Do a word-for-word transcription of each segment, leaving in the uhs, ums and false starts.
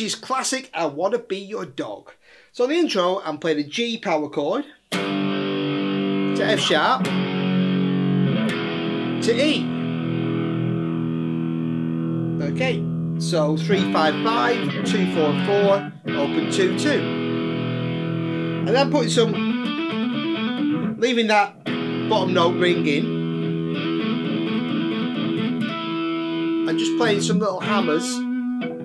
is classic I Wanna Be Your Dog. So in the intro, I'm playing a G power chord, to F sharp, to E. Okay, so three five five, two four four, open two two. And then putting some, leaving that bottom note ringing. And just playing some little hammers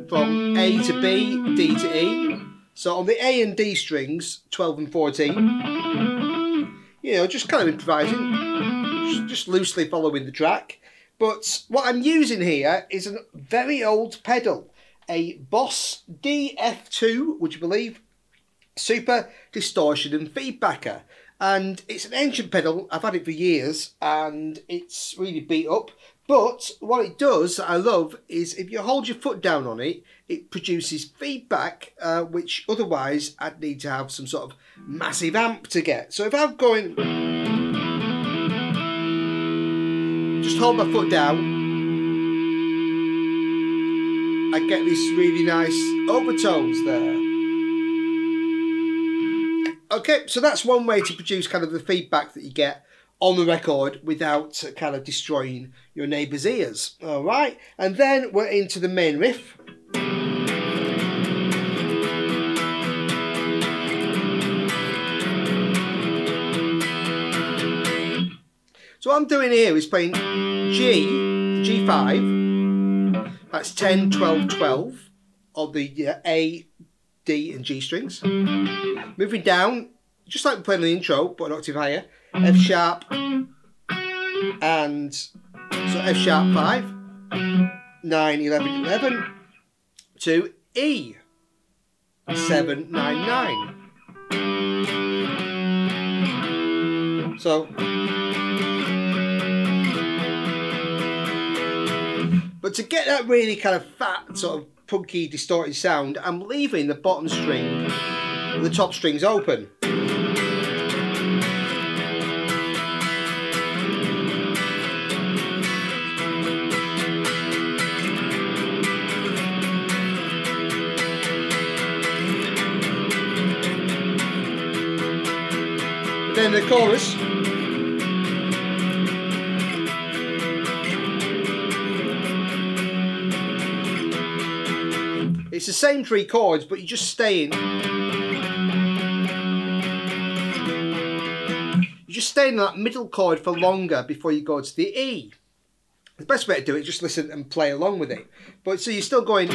from A to B, D to E. So on the A and D strings, twelve and fourteen, you know, just kind of improvising, just loosely following the track. But what I'm using here is a very old pedal, a Boss D F two, would you believe? Super Distortion and Feedbacker. And it's an ancient pedal, I've had it for years, and it's really beat up. But what it does that I love is if you hold your foot down on it, it produces feedback, uh, which otherwise I'd need to have some sort of massive amp to get. So if I'm going, just hold my foot down, I get this really nice overtones there. Okay, so that's one way to produce kind of the feedback that you get on the record without kind of destroying your neighbour's ears. All right, and then we're into the main riff. So what I'm doing here is playing G, G five, that's ten, twelve, twelve on the A, D and G strings. Moving down, just like we played in the intro, but an octave higher. F sharp, and so F sharp five, nine, eleven, eleven, to E, seven, nine, nine. So, but to get that really kind of fat, sort of punky, distorted sound, I'm leaving the bottom string, the top strings open. Then the chorus. It's the same three chords, but you're just staying. You're just staying in that middle chord for longer before you go to the E. The best way to do it is just listen and play along with it. But so you're still going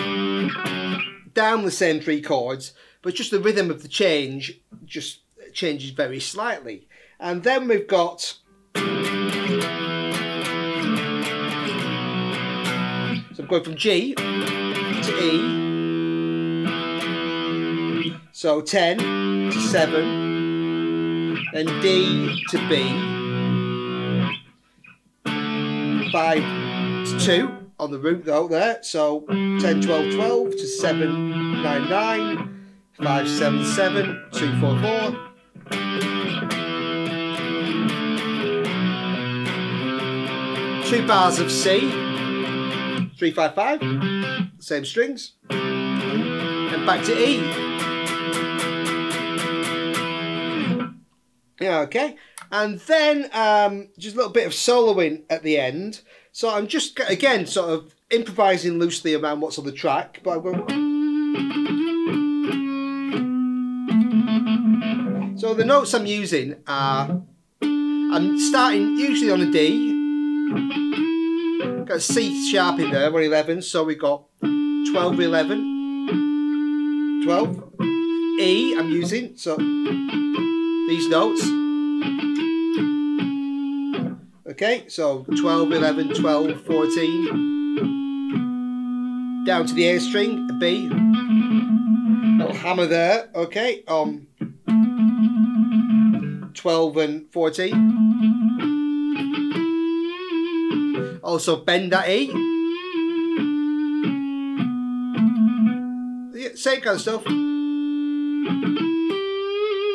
down the same three chords, but just the rhythm of the change just changes very slightly. And then we've got so I'm going from G to E, so ten to seven, and D to B, five to two on the root though there, so ten, twelve, twelve to seven, nine, nine, five, seven, seven, two, four, four. Two bars of C, three five five, same strings, and back to E. Yeah, okay, and then um, just a little bit of soloing at the end. So I'm just again sort of improvising loosely around what's on the track, but I'm going. So the notes I'm using are I'm starting usually on a D. Got C sharp in there, one eleven, so we got twelve, eleven, twelve, E I'm using, so these notes. Okay, so twelve, eleven, twelve, fourteen, down to the A string, a B, little hammer there, okay, um, twelve and fourteen. Also bend that E. Yeah, same kind of stuff.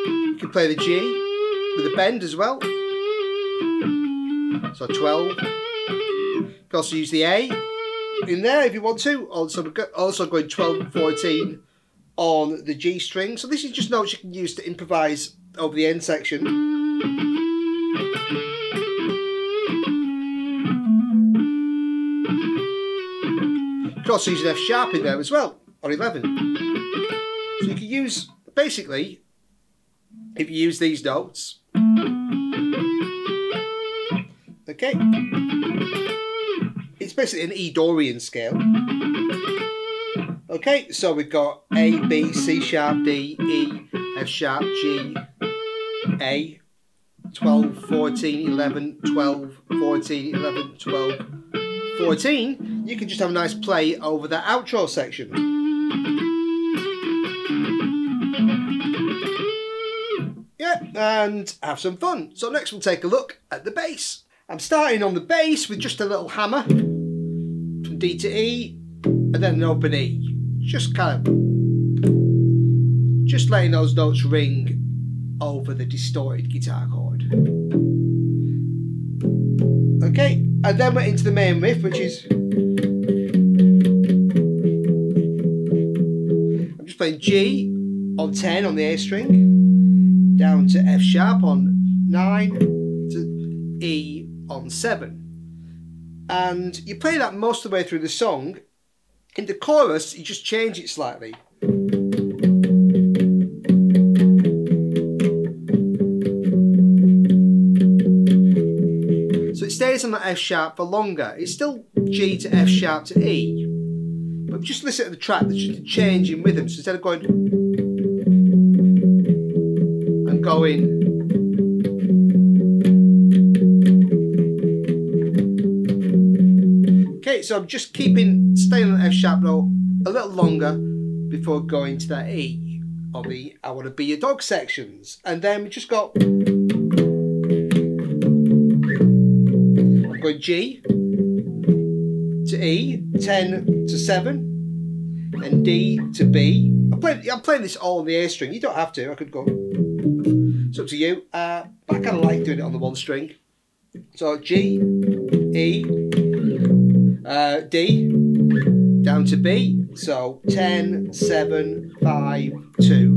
You can play the G with a bend as well. So twelve. You can also use the A. tune in there if you want to. Also, we've got also going twelve and fourteen on the G string. So this is just notes you can use to improvise over the end section. You can also use an F sharp in there as well, or eleven. So you can use, basically, if you use these notes. Okay. It's basically an E Dorian scale. Okay, so we've got A, B, C sharp, D, E, F sharp, G, A, twelve, fourteen, eleven, twelve, fourteen, eleven, twelve, fourteen. You can just have a nice play over that outro section. Yeah, and have some fun. So next we'll take a look at the bass. I'm starting on the bass with just a little hammer from D to E, and then an open E. Just kind of, just letting those notes ring over the distorted guitar chord. Okay, and then we're into the main riff, which is, I'm just playing G on ten on the A string, down to F sharp on nine, to E on seven. And you play that most of the way through the song. In the chorus, you just change it slightly. So it stays on that F sharp for longer. It's still G to F sharp to E. But just listen to the track, that's just a change in rhythm. So instead of going and going, so I'm just keeping, staying on the F sharp note a little longer before going to that E on the I Wanna Be Your Dog sections. And then we just got, I'm going G to E, ten to seven, and D to B. I'm playing, I'm playing this all on the A string. You don't have to, I could go, it's up to you. Uh, but I kind of like doing it on the one string. So G, E, Uh, D, down to B, so ten, seven, five, two,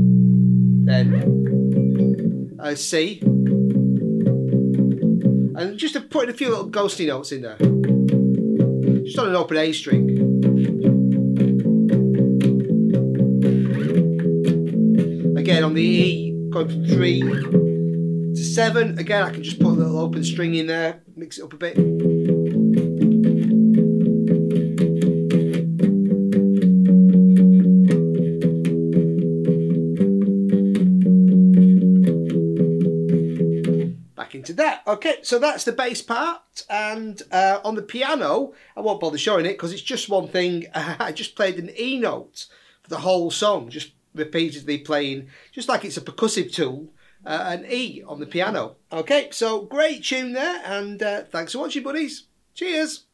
then uh, C, and just to put in a few little ghostly notes in there, just on an open A string. Again on the E, going from three to seven, again I can just put a little open string in there, mix it up a bit. That. Okay, so that's the bass part, and uh, on the piano, I won't bother showing it because it's just one thing. I just played an E note for the whole song, just repeatedly playing, just like it's a percussive tool, uh, an E on the piano. Okay, so great tune there, and uh, thanks for watching, buddies. Cheers.